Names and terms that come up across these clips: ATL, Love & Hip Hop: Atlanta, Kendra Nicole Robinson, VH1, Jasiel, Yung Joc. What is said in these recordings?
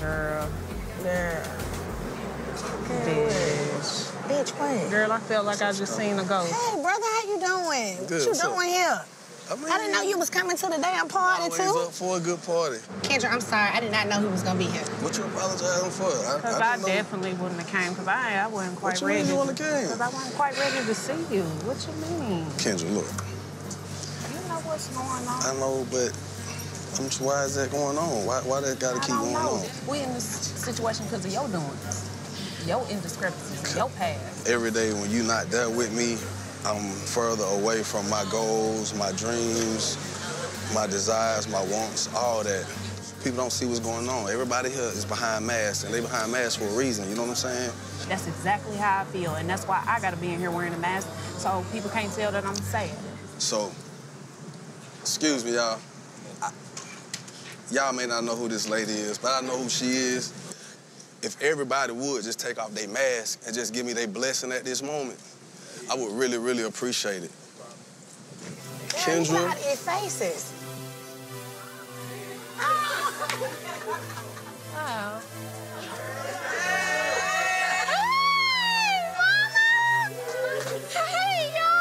Girl. Girl. Bitch. Bitch, what? Girl, I felt like I just seen a ghost. Hey, brother, how you doing? Good, what you doing here? I mean, I didn't know you was coming to the damn party, too. Always up for a good party. Kendra, I'm sorry. I did not know he was going to be here. What you apologizing for? Because I definitely wouldn't have came, because I wasn't quite ready. What you mean you wouldn't have came? Because I wasn't quite ready to see you. What you mean? Kendra, look. You know what's going on. I know, but why is that going on? Why that got to keep going on? We in this situation because of your doings, your indiscrepancies, your past. Every day when you not there with me, I'm further away from my goals, my dreams, my desires, my wants, all that. People don't see what's going on. Everybody here is behind masks, and they behind masks for a reason, you know what I'm saying? That's exactly how I feel, and that's why I gotta be in here wearing a mask, so people can't tell that I'm sad. So, excuse me, y'all. Y'all may not know who this lady is, but I know who she is. If everybody would just take off their mask and just give me their blessing at this moment, I would really, really appreciate it. Damn, Kendra. You got your faces. Wow. Hey, Mama! Hey, y'all!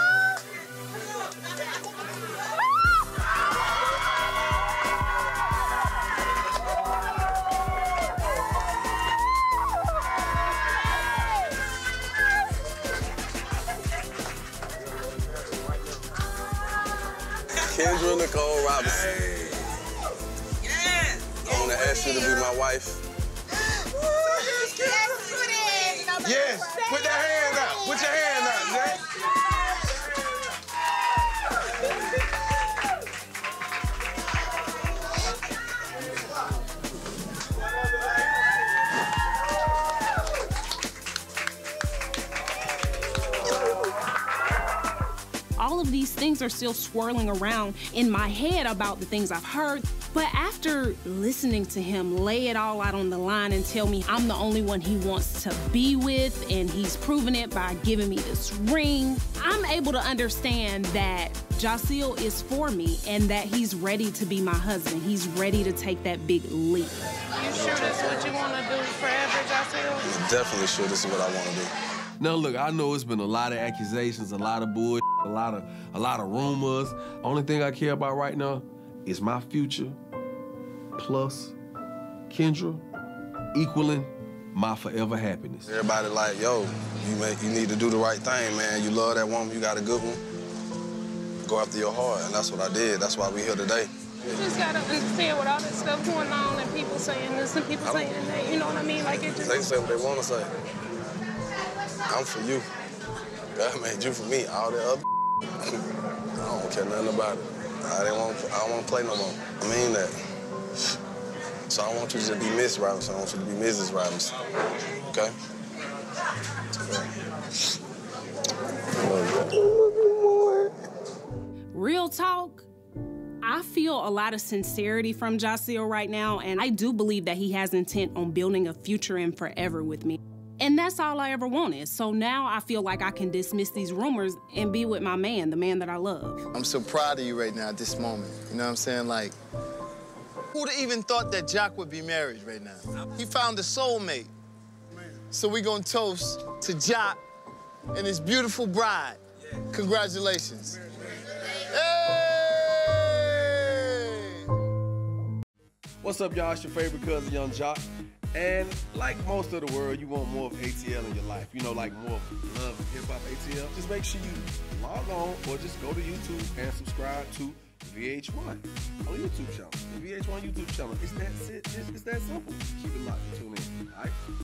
Kendra Nicole Robinson. Hey. Yes. I want to ask you to be my wife. Yes, yes, it is. Yes. Put that hand out. Put your hand out, Jack. All of these things are still swirling around in my head about the things I've heard. But after listening to him lay it all out on the line and tell me I'm the only one he wants to be with, and he's proven it by giving me this ring, I'm able to understand that Jasiel is for me and that he's ready to be my husband. He's ready to take that big leap. You sure that's what you want to do forever, Jasiel? Definitely sure this is what I want to do. Now, look, I know it's been a lot of accusations, a lot of bullshit. A lot of rumors. Only thing I care about right now is my future plus Kendra equaling my forever happiness. Everybody like, yo, you need to do the right thing, man. You love that woman, you got a good one. Go after your heart, and that's what I did. That's why we here today. You just gotta understand with all this stuff going on and people saying this and people saying that, you know what I mean? Like, it just... They say what they want to say. I'm for you. God made you for me. All that other I don't care nothing about it. I don't want to play no more. I mean that. So I want you to be Miss Robinson. I want you to be Mrs. Robinson. Okay? Real talk, I feel a lot of sincerity from Jasiel right now, and I do believe that he has intent on building a future and forever with me. And that's all I ever wanted. So now I feel like I can dismiss these rumors and be with my man, the man that I love. I'm so proud of you right now at this moment. You know what I'm saying? Like, who'd have even thought that Joc would be married right now? He found a soulmate. So we're going to toast to Joc and his beautiful bride. Congratulations. Hey! What's up, y'all? It's your favorite cousin, Yung Joc. And like most of the world, you want more of ATL in your life. You know, like more of Love and Hip Hop ATL. Just make sure you log on or just go to YouTube and subscribe to VH1 on YouTube channel. The VH1 YouTube channel. It's that simple. Keep it locked and tune in. All right?